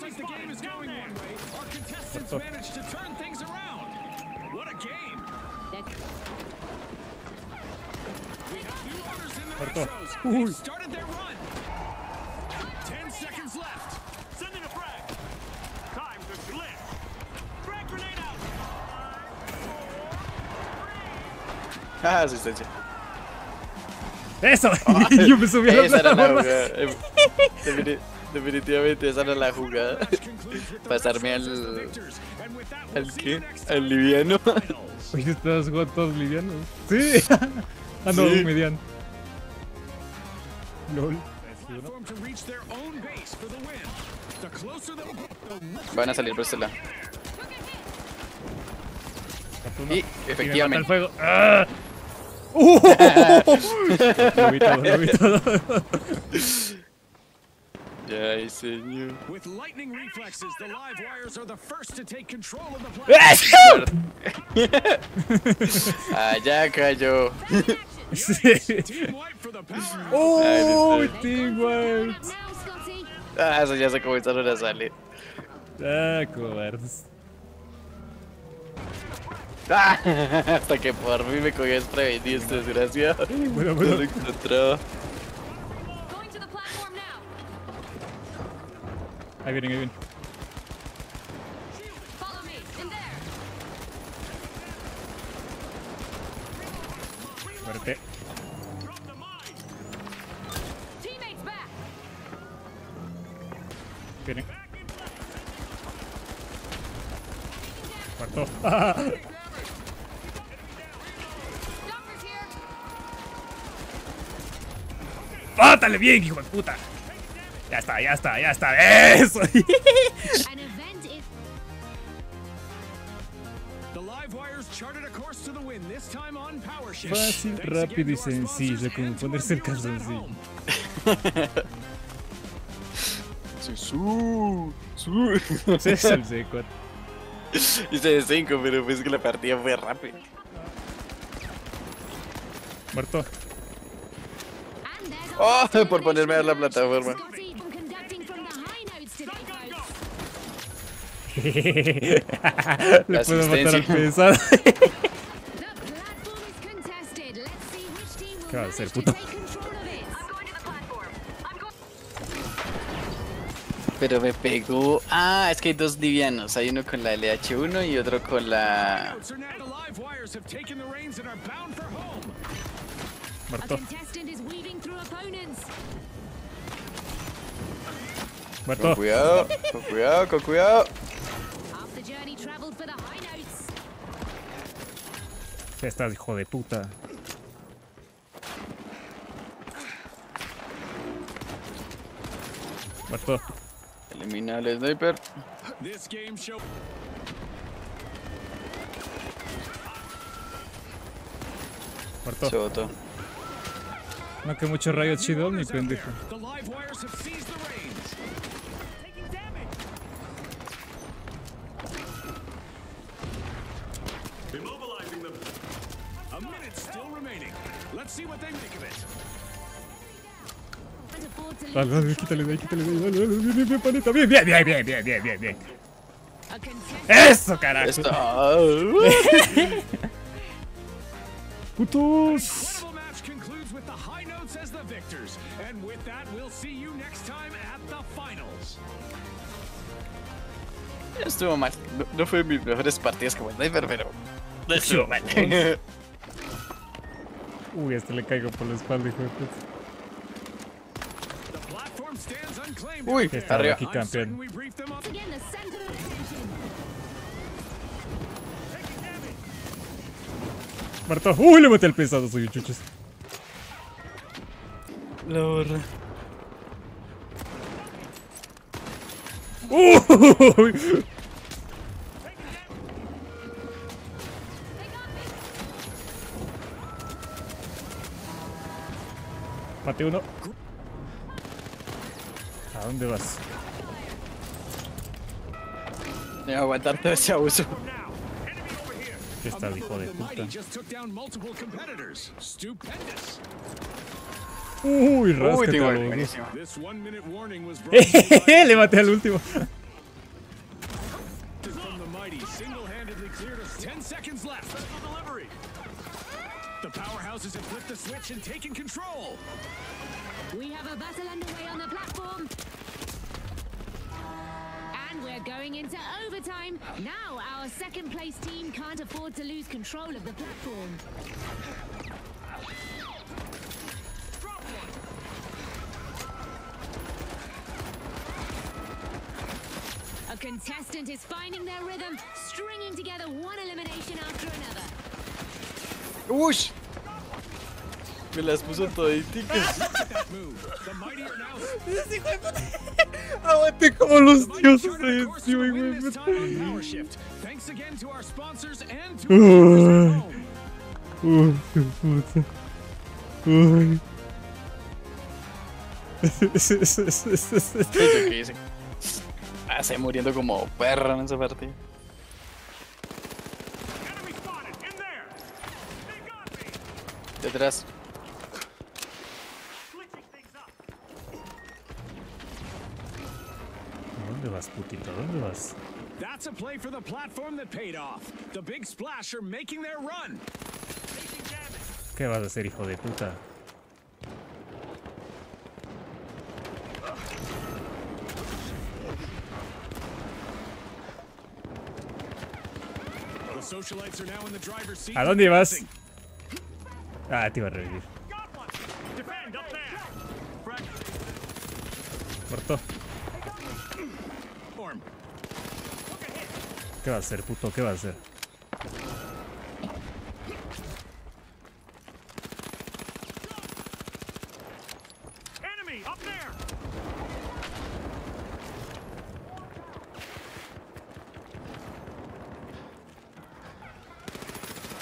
Looks like the game is going one way. Our contestants managed to turn things around. What a game. We have new orders in the Metros. They started their run. 10 seconds left. Send in a frag. Time to flip. Frag grenade out. 5, 4, 3. Ah, sí, sí. Eso. Yo me subí a la barra. Definitivamente esa era la jugada. Pasarme al qué? Al liviano. Oye, estás jugando todos livianos. Sí. Ah, no, sí. Mediano. LOL. Van a salir por este lado. Y efectivamente. El fuego. ¡Ah! Lo vi todo, lo vi todo. Ay, señor. Allá cayó. ¡Oh, Team White! Ah, eso ya se comenzaron a salir. Ah, cobardes. Ah, hasta que por mí me cogí desprevenido este desgraciado. Bueno. No lo encontró. Ahí vienen, ahí vienen. Muerte. Vienen. Muerto. ¡Pátale bien, hijo de puta! Ya está, ya está, ya está. ¡Eso! Fácil, rápido y sencillo, como ponerse el calzoncillo. Se es el C4. Hice C5, pero pues que la partida fue rápida. Muerto. Oh, por ponerme a la plataforma. Le puedo matar al pesado. ¿Qué va a hacer, puto? Pero me pegó. Ah, es que hay dos livianos. Hay uno con la LH1 y otro con la... Muerto. Muerto. Con cuidado, con cuidado, con cuidado. Ya estás, hijo de puta. Muerto. Elimina al sniper. Muerto. Se botó. No, que mucho rayo chido, ni pendejo. Dale, quítale de ahí, quítale de ahí. Bien, bien, bien, bien, bien, bien, bien, bien. ¡Eso, carajo! ¡Putos! As the victors, and with that we'll see you next time at the finals. Estuvo mal, no fue mis mejores partidas como sniper, pero no estuvo mal. Uy, este le caigo por la espalda, hijo de puta. Uy, está arriba. Aquí, campeón. Muerto. Uy, le maté al pesado, soy chuches. La borra. Mate uno. ¿A dónde vas? No voy a aguantar todo ese abuso. ¿Qué está, hijo de puta? Uy, rasca. Le maté al último. Just as you flip the switch and taking control. We have a battle underway on the platform. And we're going into overtime. Now our second place team can't afford to lose control of the platform. Drop one. A contestant is finding their rhythm, stringing together one elimination after another. ¡Ush! Me las puso toditicas. Aguante como los dioses ahí encima, güey. Estoy muriendo como perro en esa partida. Detrás. ¿Dónde vas, putito? ¿Dónde vas? That's a play for the platform that paid off. The big splash are making their run. ¿Qué vas a hacer, hijo de puta? ¿A dónde vas? Ah, te iba a revivir. Cortó. ¿Qué va a hacer, puto? ¿Qué va a hacer?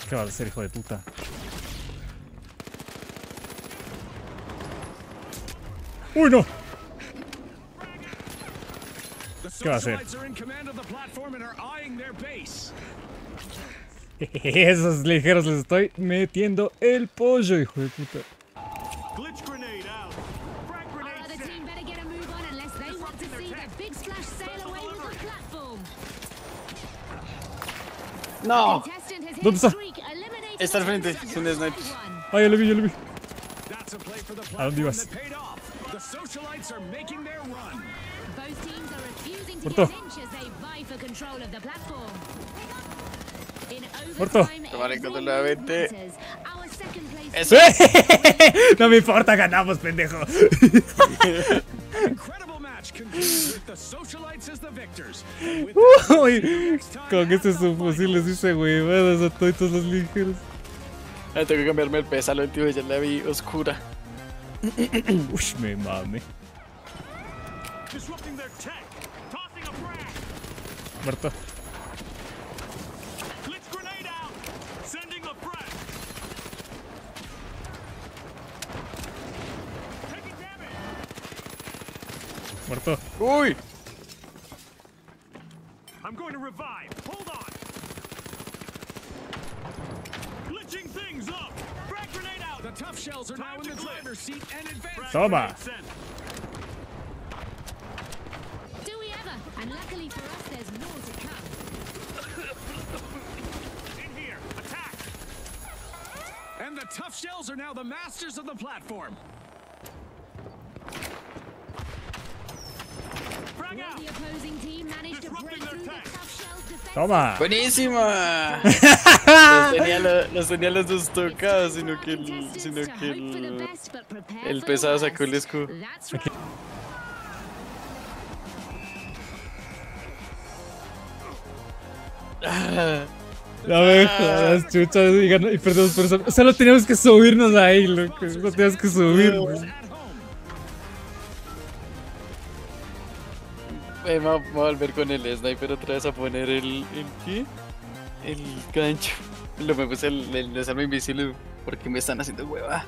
¿Qué va a hacer, hijo de puta? ¡Uy, no! ¿Qué va a hacer? Esos ligeros les estoy metiendo el pollo, hijo de puta. ¡No! ¿Dónde está? Está al frente, sin snipers. Ah, ya lo vi, ya lo vi. ¿A dónde ibas? Socialites are making their run. Both teams are refusing to give inch as they vie for control of the platform. In overtime, our second place. No me importa, ganamos, pendejo. Incredible match concludes with the Socialites as the victors. Uy, con este subfusil les hice huevadas a todos los ligeros. Ahora tengo que cambiarme el pesa, lo último ya la vi oscura. Ush, me mame. Muerto. Muerto. Uy. I'm going to revive. Hold on. Glitching things up. Toma. Toma. Buenísima. Los tenía los dos tocados, sino que el pesado sacó el escudo. Okay. No me jodas, chucha, y perdemos por eso. Solo teníamos que subirnos ahí, loco. No teníamos que subirnos. Vamos a volver con el sniper otra vez a poner el gancho. Lo me puse el desarme invisible porque me están haciendo hueva.